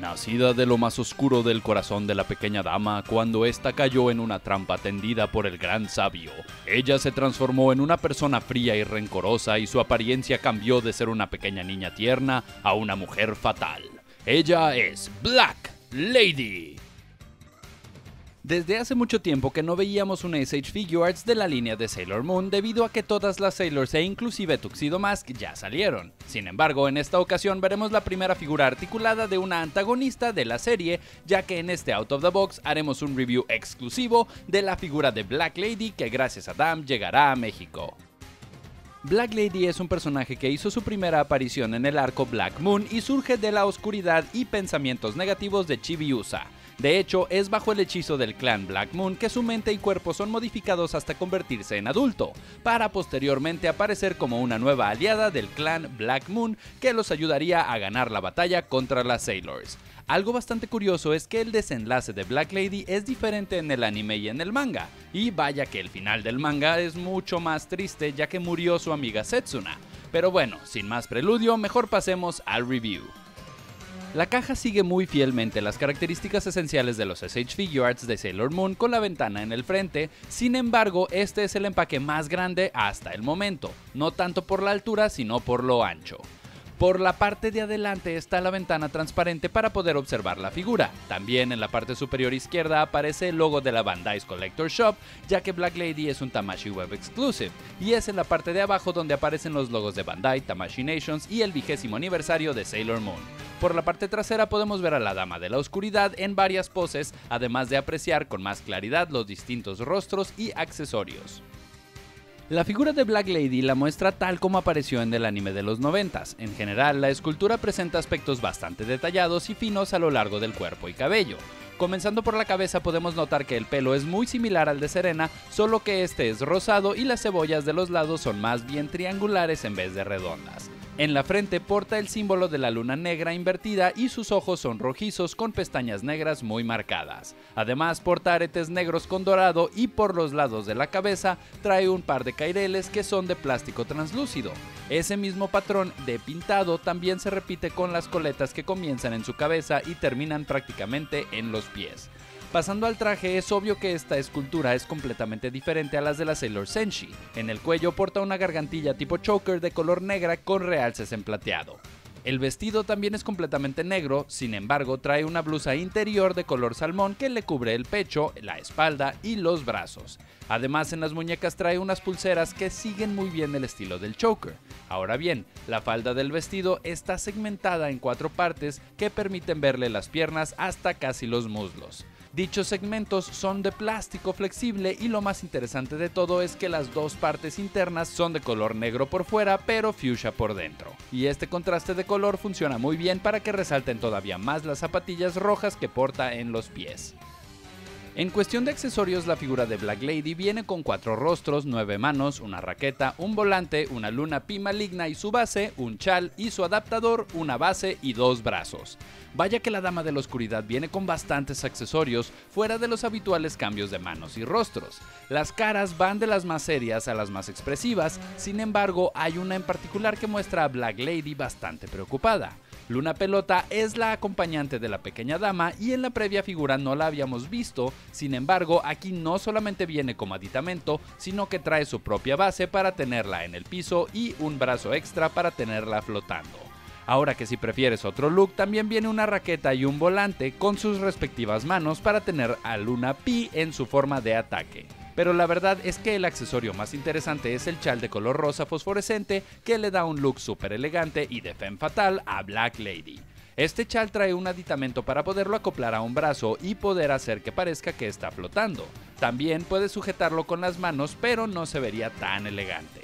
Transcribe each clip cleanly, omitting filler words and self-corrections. Nacida de lo más oscuro del corazón de la pequeña dama, cuando ésta cayó en una trampa tendida por el gran sabio, ella se transformó en una persona fría y rencorosa y su apariencia cambió de ser una pequeña niña tierna a una mujer fatal. Ella es Black Lady. Desde hace mucho tiempo que no veíamos una SH Figuarts de la línea de Sailor Moon debido a que todas las Sailors e inclusive Tuxedo Mask ya salieron. Sin embargo, en esta ocasión veremos la primera figura articulada de una antagonista de la serie, ya que en este Out of the Box haremos un review exclusivo de la figura de Black Lady que gracias a DAM llegará a México. Black Lady es un personaje que hizo su primera aparición en el arco Black Moon y surge de la oscuridad y pensamientos negativos de Chibiusa. De hecho, es bajo el hechizo del clan Black Moon que su mente y cuerpo son modificados hasta convertirse en adulto, para posteriormente aparecer como una nueva aliada del clan Black Moon que los ayudaría a ganar la batalla contra las Sailors. Algo bastante curioso es que el desenlace de Black Lady es diferente en el anime y en el manga, y vaya que el final del manga es mucho más triste ya que murió su amiga Setsuna. Pero bueno, sin más preludio, mejor pasemos al review. La caja sigue muy fielmente las características esenciales de los SH Figuarts de Sailor Moon con la ventana en el frente, sin embargo este es el empaque más grande hasta el momento, no tanto por la altura sino por lo ancho. Por la parte de adelante está la ventana transparente para poder observar la figura. También en la parte superior izquierda aparece el logo de la Bandai Collector Shop, ya que Black Lady es un Tamashii Web Exclusive, y es en la parte de abajo donde aparecen los logos de Bandai, Tamashii Nations y el 20º aniversario de Sailor Moon. Por la parte trasera podemos ver a la Dama de la Oscuridad en varias poses, además de apreciar con más claridad los distintos rostros y accesorios. La figura de Black Lady la muestra tal como apareció en el anime de los 90s. En general, la escultura presenta aspectos bastante detallados y finos a lo largo del cuerpo y cabello. Comenzando por la cabeza podemos notar que el pelo es muy similar al de Serena, solo que este es rosado y las cebollas de los lados son más bien triangulares en vez de redondas. En la frente porta el símbolo de la luna negra invertida y sus ojos son rojizos con pestañas negras muy marcadas. Además porta aretes negros con dorado y por los lados de la cabeza trae un par de caireles que son de plástico translúcido. Ese mismo patrón de pintado también se repite con las coletas que comienzan en su cabeza y terminan prácticamente en los pies. Pasando al traje, es obvio que esta escultura es completamente diferente a las de la Sailor Senshi. En el cuello porta una gargantilla tipo choker de color negra con realces en plateado. El vestido también es completamente negro, sin embargo trae una blusa interior de color salmón que le cubre el pecho, la espalda y los brazos. Además en las muñecas trae unas pulseras que siguen muy bien el estilo del choker. Ahora bien, la falda del vestido está segmentada en 4 partes que permiten verle las piernas hasta casi los muslos. Dichos segmentos son de plástico flexible y lo más interesante de todo es que las 2 partes internas son de color negro por fuera pero fuchsia por dentro. Y este contraste de color funciona muy bien para que resalten todavía más las zapatillas rojas que porta en los pies. En cuestión de accesorios, la figura de Black Lady viene con 4 rostros, 9 manos, una raqueta, un volante, una Luna-P maligna y su base, un chal y su adaptador, una base y 2 brazos. Vaya que la Dama de la Oscuridad viene con bastantes accesorios, fuera de los habituales cambios de manos y rostros. Las caras van de las más serias a las más expresivas, sin embargo hay una en particular que muestra a Black Lady bastante preocupada. Luna Pelota es la acompañante de la pequeña dama y en la previa figura no la habíamos visto, sin embargo aquí no solamente viene como aditamento, sino que trae su propia base para tenerla en el piso y un brazo extra para tenerla flotando. Ahora que si prefieres otro look, también viene una raqueta y un volante con sus respectivas manos para tener a Luna-P en su forma de ataque. Pero la verdad es que el accesorio más interesante es el chal de color rosa fosforescente que le da un look súper elegante y de femme fatal a Black Lady. Este chal trae un aditamento para poderlo acoplar a un brazo y poder hacer que parezca que está flotando. También puedes sujetarlo con las manos, pero no se vería tan elegante.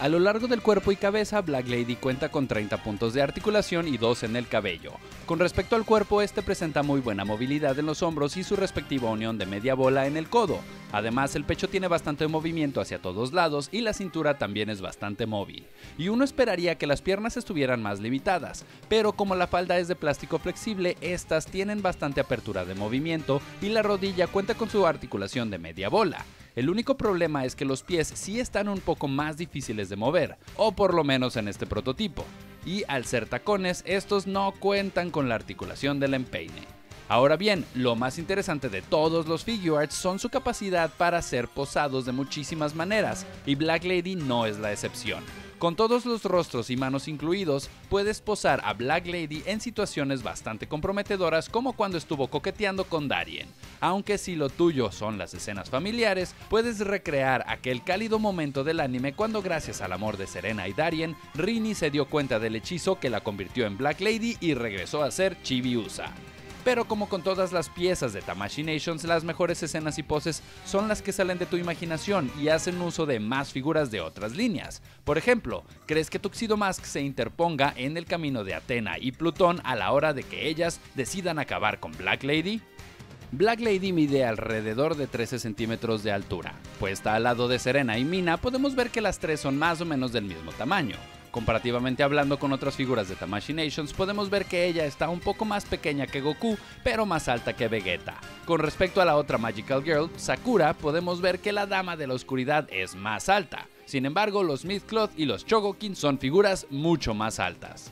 A lo largo del cuerpo y cabeza, Black Lady cuenta con 30 puntos de articulación y 2 en el cabello. Con respecto al cuerpo, este presenta muy buena movilidad en los hombros y su respectiva unión de media bola en el codo. Además, el pecho tiene bastante movimiento hacia todos lados y la cintura también es bastante móvil. Y uno esperaría que las piernas estuvieran más limitadas, pero como la falda es de plástico flexible, estas tienen bastante apertura de movimiento y la rodilla cuenta con su articulación de media bola. El único problema es que los pies sí están un poco más difíciles de mover, o por lo menos en este prototipo. y al ser tacones, estos no cuentan con la articulación del empeine. Ahora bien, lo más interesante de todos los Figuarts son su capacidad para ser posados de muchísimas maneras, y Black Lady no es la excepción. Con todos los rostros y manos incluidos, puedes posar a Black Lady en situaciones bastante comprometedoras, como cuando estuvo coqueteando con Darien. Aunque si lo tuyo son las escenas familiares, puedes recrear aquel cálido momento del anime cuando, gracias al amor de Serena y Darien, Rini se dio cuenta del hechizo que la convirtió en Black Lady y regresó a ser Chibiusa. Pero como con todas las piezas de Tamashii Nations, las mejores escenas y poses son las que salen de tu imaginación y hacen uso de más figuras de otras líneas. Por ejemplo, ¿crees que Tuxedo Mask se interponga en el camino de Athena y Plutón a la hora de que ellas decidan acabar con Black Lady? Black Lady mide alrededor de 13 centímetros de altura. Puesta al lado de Serena y Mina, podemos ver que las tres son más o menos del mismo tamaño. Comparativamente hablando con otras figuras de Tamashii Nations, podemos ver que ella está un poco más pequeña que Goku, pero más alta que Vegeta. Con respecto a la otra Magical Girl, Sakura, podemos ver que la Dama de la Oscuridad es más alta. Sin embargo, los Mythcloth y los Chogokin son figuras mucho más altas.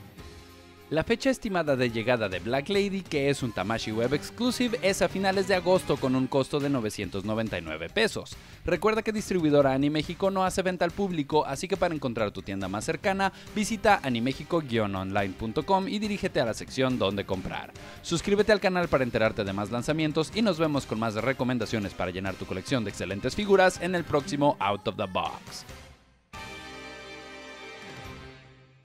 La fecha estimada de llegada de Black Lady, que es un Tamashii Web Exclusive, es a finales de agosto con un costo de 999 pesos. Recuerda que distribuidora Animexico no hace venta al público, así que para encontrar tu tienda más cercana, visita animexico-online.com y dirígete a la sección donde comprar. Suscríbete al canal para enterarte de más lanzamientos y nos vemos con más recomendaciones para llenar tu colección de excelentes figuras en el próximo Out of the Box.